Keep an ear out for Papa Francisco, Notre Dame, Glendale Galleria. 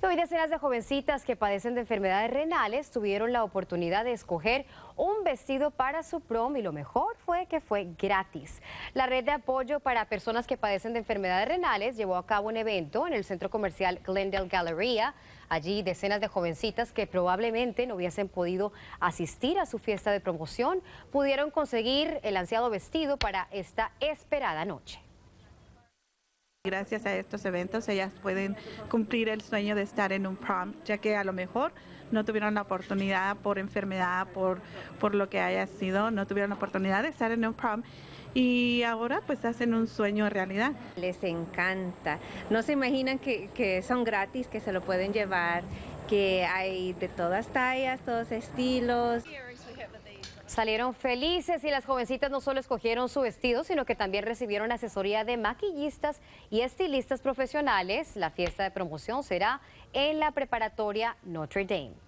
Y hoy decenas de jovencitas que padecen de enfermedades renales tuvieron la oportunidad de escoger un vestido para su prom y lo mejor fue que fue gratis. La red de apoyo para personas que padecen de enfermedades renales llevó a cabo un evento en el centro comercial Glendale Galleria. Allí decenas de jovencitas que probablemente no hubiesen podido asistir a su fiesta de promoción pudieron conseguir el ansiado vestido para esta esperada noche. Gracias a estos eventos ellas pueden cumplir el sueño de estar en un prom, ya que a lo mejor no tuvieron la oportunidad por enfermedad, por lo que haya sido, no tuvieron la oportunidad de estar en un prom y ahora pues hacen un sueño realidad. Les encanta, no se imaginan que son gratis, que se lo pueden llevar, que hay de todas tallas, todos estilos. Salieron felices y las jovencitas no solo escogieron su vestido, sino que también recibieron asesoría de maquillistas y estilistas profesionales. La fiesta de promoción será en la preparatoria Notre Dame.